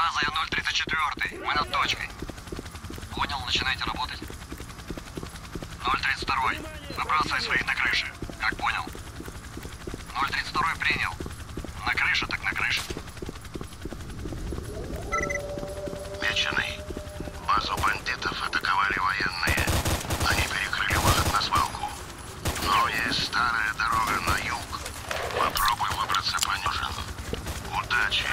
База, я 034. Мы над точкой. Понял, начинайте работать. 032. Выбрасывай своих на крыше. Как понял? 032 принял. На крыше, так на крыше. Меченый. Базу бандитов атаковали военные. Они перекрыли выход на свалку. Но есть старая дорога на юг. Попробуй выбраться по ней. Удачи.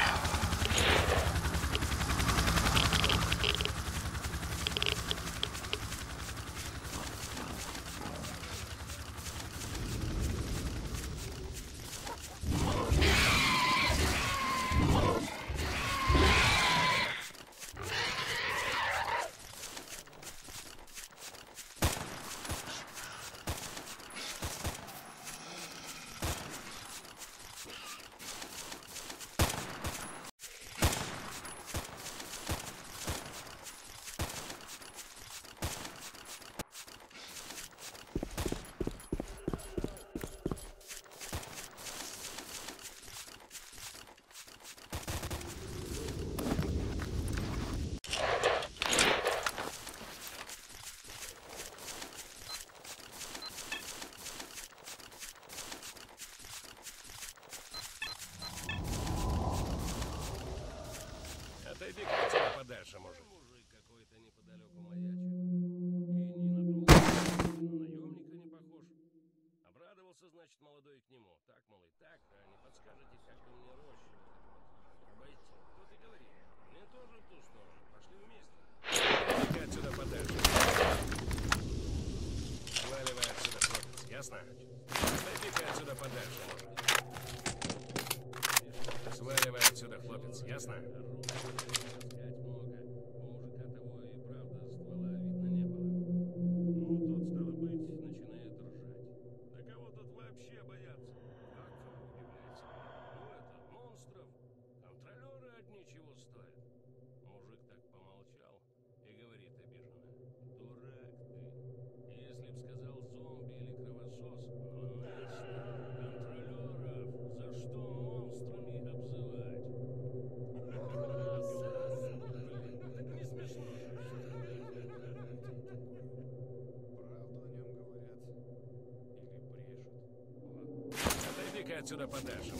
Сваливай отсюда, хлопец, ясно? Отсюда подальше.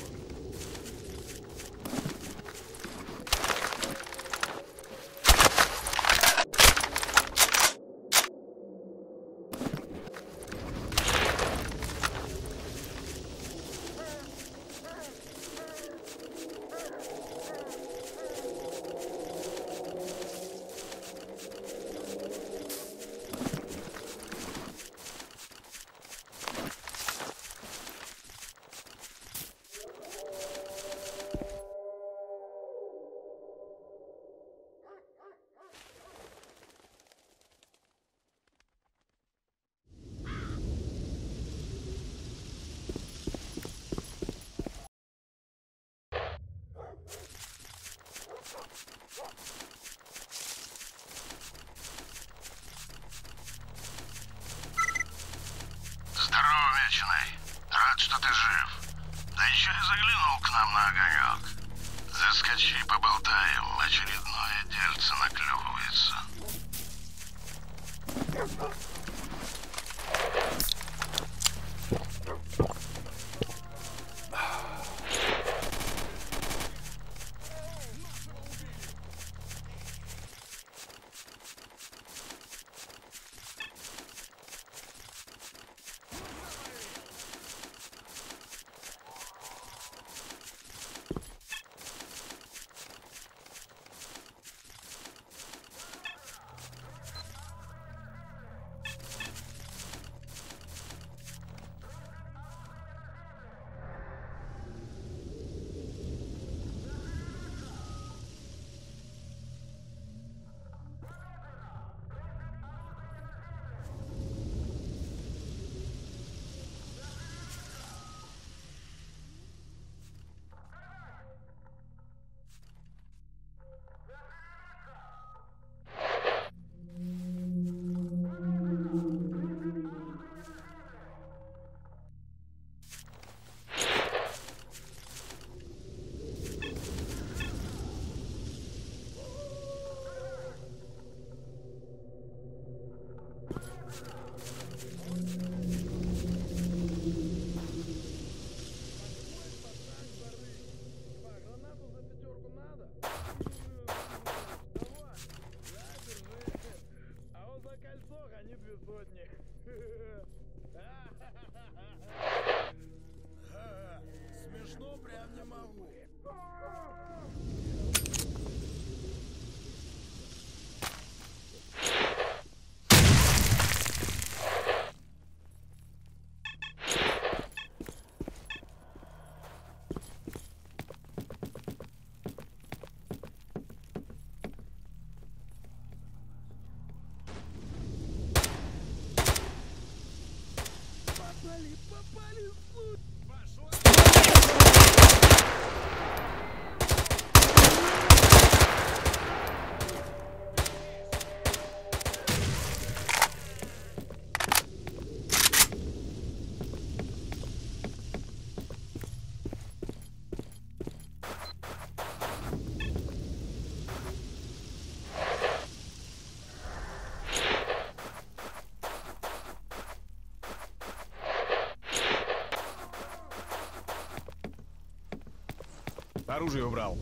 оружие убрал.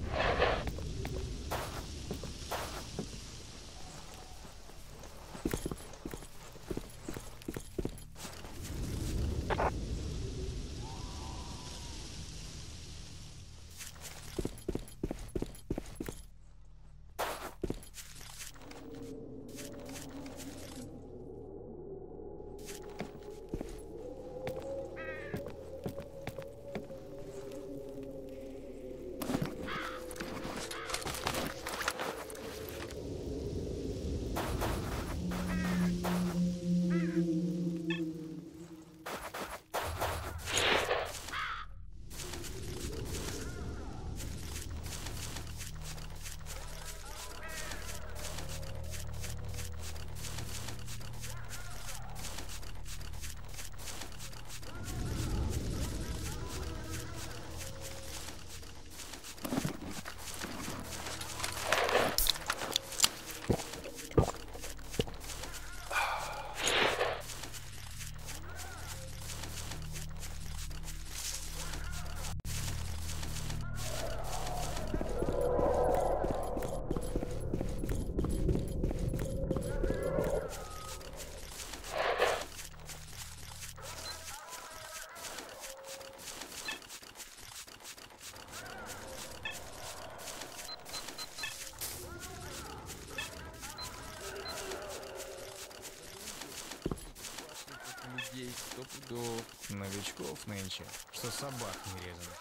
Новичков нынче, что собак не резаных.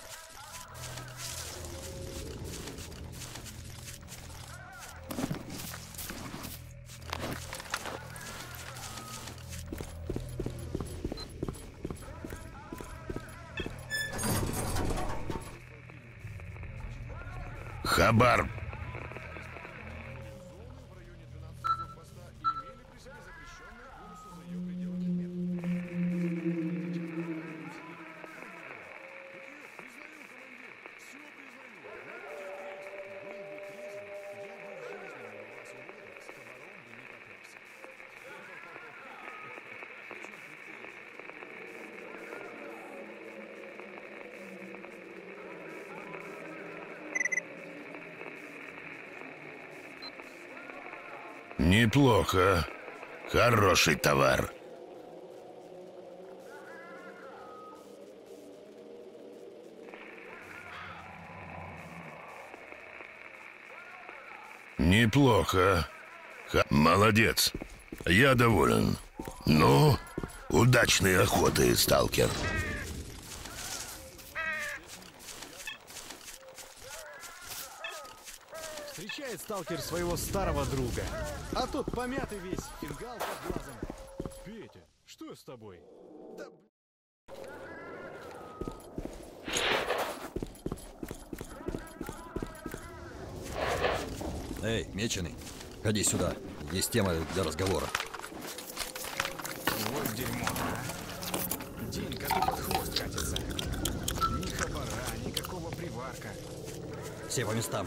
Хабар. Неплохо. Хороший товар. Неплохо. Молодец. Я доволен. Ну, удачной охоты, сталкер. Встречает сталкер своего старого друга. А тут помятый весь, фингал под глазом. Петя, что с тобой? Да... Эй, меченый, ходи сюда. Есть тема для разговора. Вот дерьмо, а. День как под хвост катится. Ни хабара, никакого приварка. Все по местам.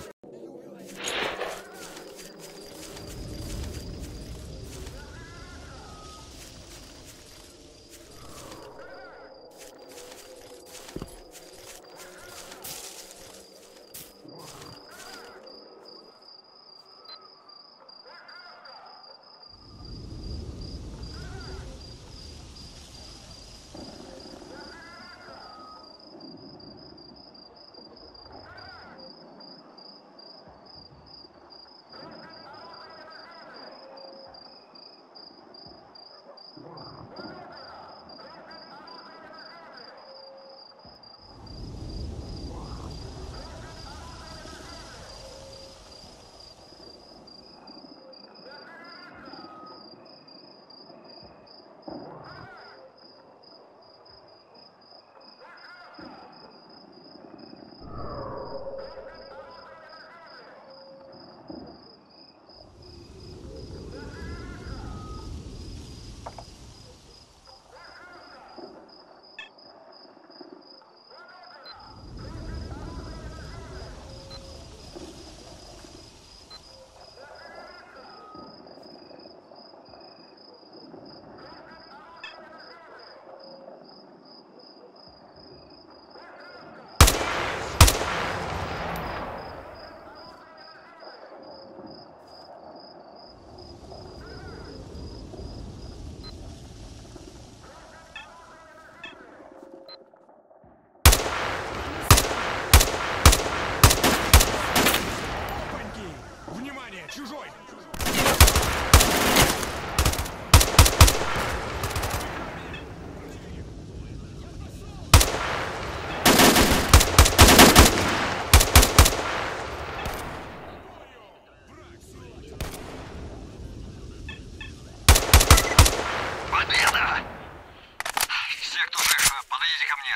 подойдите ко мне.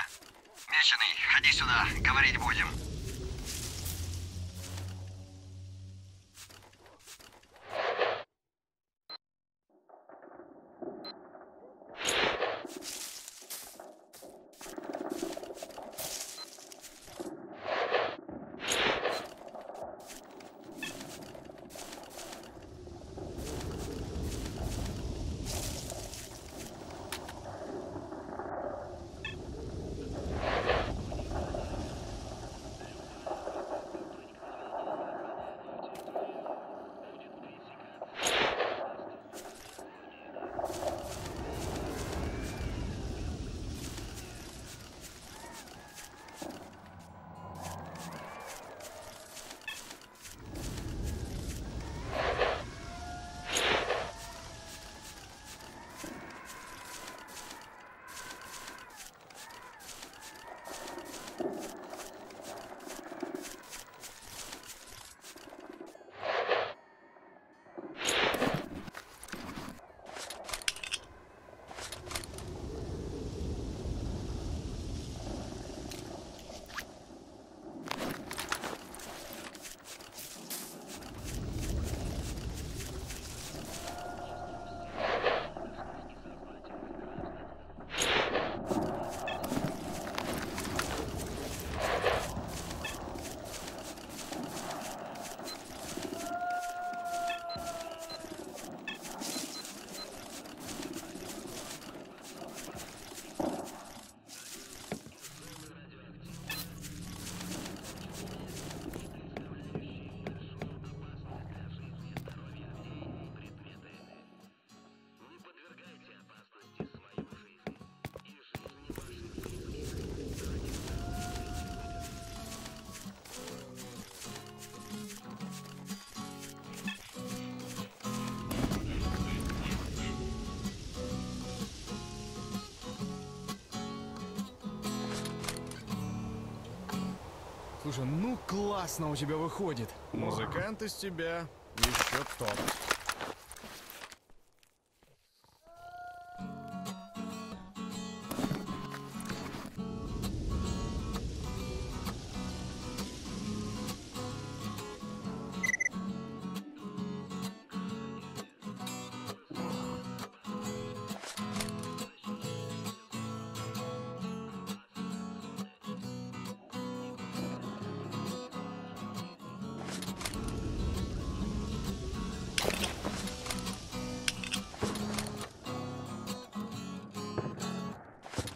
Меченый, ходи сюда, говорить будем. Слушай, ну классно у тебя выходит. Музыкант из тебя еще топ.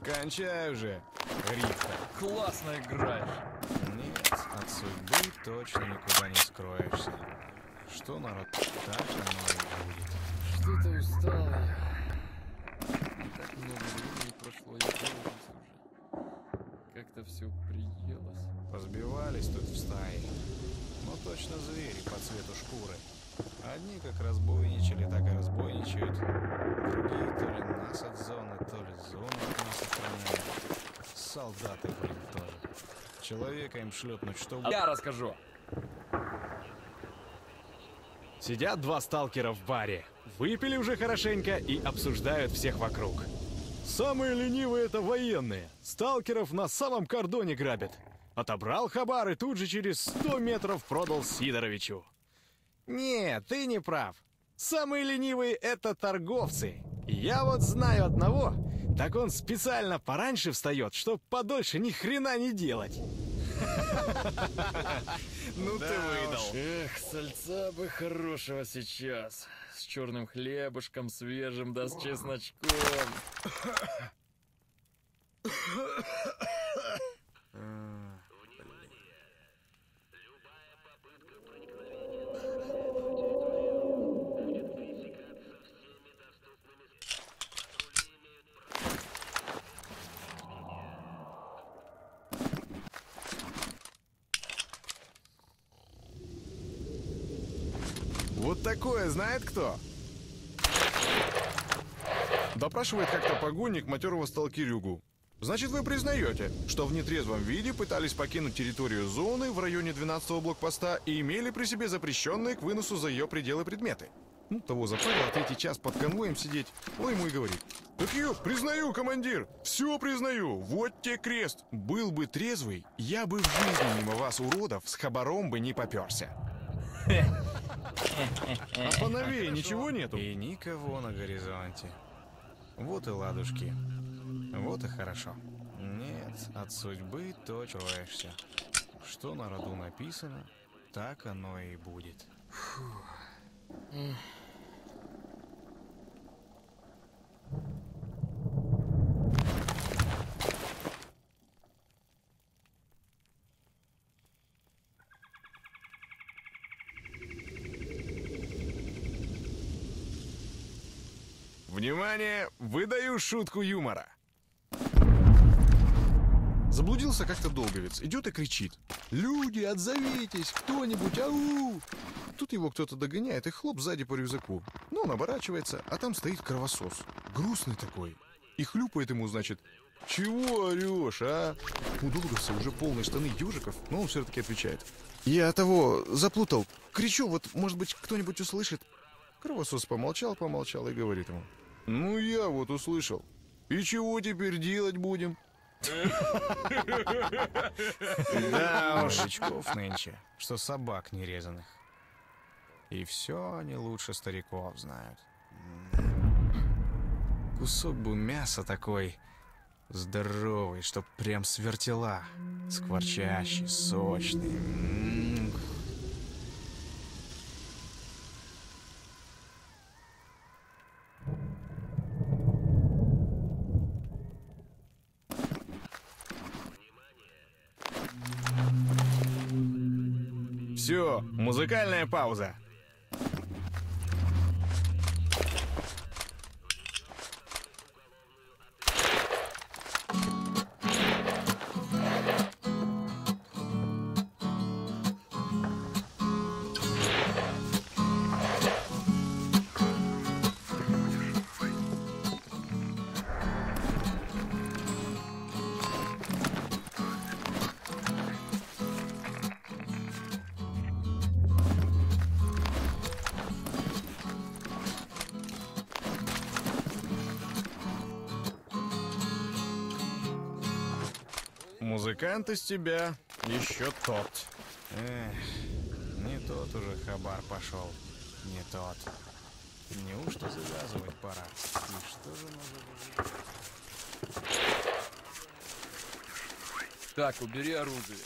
Кончай уже, Рита. Классно играешь. Нет, от судьбы точно никуда не скроешься. Что народ так оно и будет. Что-то устал я. Так много времени прошло, я боялся уже. Как-то все приелось. Позбивались тут в стае. Но точно звери по цвету шкуры. Одни как разбойничали, так и разбойничают. Другие то ли нас от зоны, то ли зону от нас охраняют. Солдаты, блин, тоже. Человека им шлепнуть, что... Я расскажу. Сидят два сталкера в баре. Выпили уже хорошенько и обсуждают всех вокруг. Самые ленивые — это военные. Сталкеров на самом кордоне грабят. Отобрал хабар и тут же через 100 метров продал Сидоровичу. Не, ты не прав. Самые ленивые — это торговцы. Я вот знаю одного, так он специально пораньше встает, чтоб подольше ни хрена не делать. Ну ты выдал. Эх, сальца бы хорошего сейчас. С черным хлебушком свежим да с чесночком. Такое знает кто? Допрашивает как-то погонник матерого сталкерюгу. Значит, вы признаете, что в нетрезвом виде пытались покинуть территорию зоны в районе 12-го блокпоста и имели при себе запрещенные к выносу за ее пределы предметы? Ну, того запарило, третий час под конвоем сидеть. Он ему и говорит: «Так ёп, признаю, командир, все признаю, вот те крест. Был бы трезвый, я бы в жизни мимо вас, уродов, с хабаром бы не попёрся». А по новее ничего нету? И никого на горизонте. Вот и ладушки. Вот и хорошо. Нет, от судьбы то чуваешься. Что на роду написано, так оно и будет. Фух. Внимание! Выдаю шутку юмора. Заблудился как-то долговец, идет и кричит: «Люди, отзовитесь, кто-нибудь, ау!» Тут его кто-то догоняет и хлоп сзади по рюкзаку. Но он оборачивается, а там стоит кровосос. Грустный такой. И хлюпает ему, значит: «Чего орешь, а?» У долговца уже полные штаны ежиков, но он все-таки отвечает: «Я того заплутал. Кричу, вот, может быть, кто-нибудь услышит». Кровосос помолчал и говорит ему: «Ну, я вот услышал. И чего теперь делать будем?» Да уж, мужичков нынче, что собак нерезанных. И все они лучше стариков знают. Кусок бы мяса такой здоровый, что прям с вертела, скворчащий, сочный. Все, музыкальная пауза. Музыкант из тебя еще тот. Эх, не тот уже хабар пошел, не тот. Неужто завязывать пора? И что же нужно? Так, убери оружие.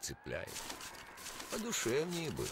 цепляет. Подушевнее бы.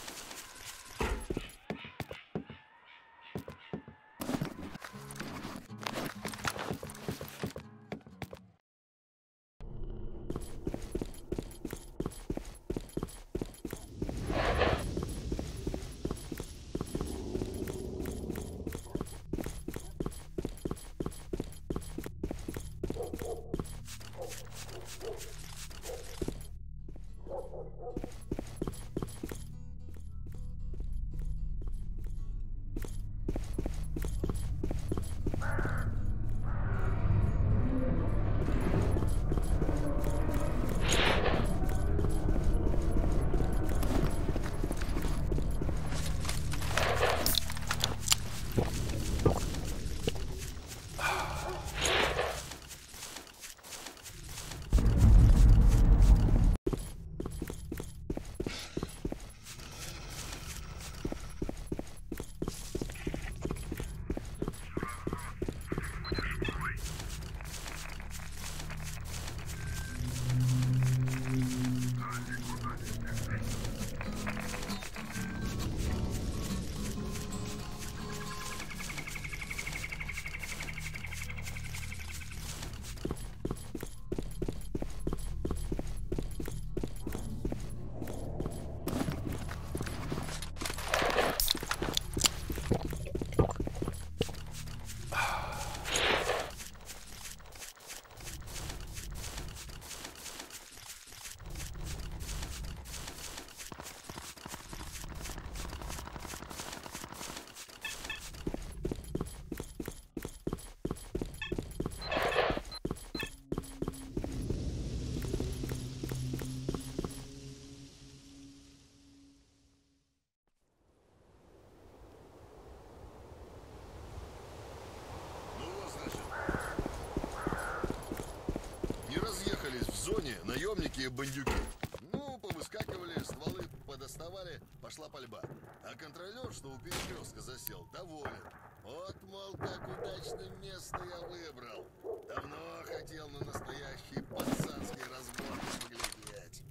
Наемники и бандюки. Ну, повыскакивали, стволы подоставали, пошла пальба. А контролер, что у перекрестка засел, доволен. Вот, мол, как удачное место я выбрал. Давно хотел на настоящий пацанский разбор поглядеть.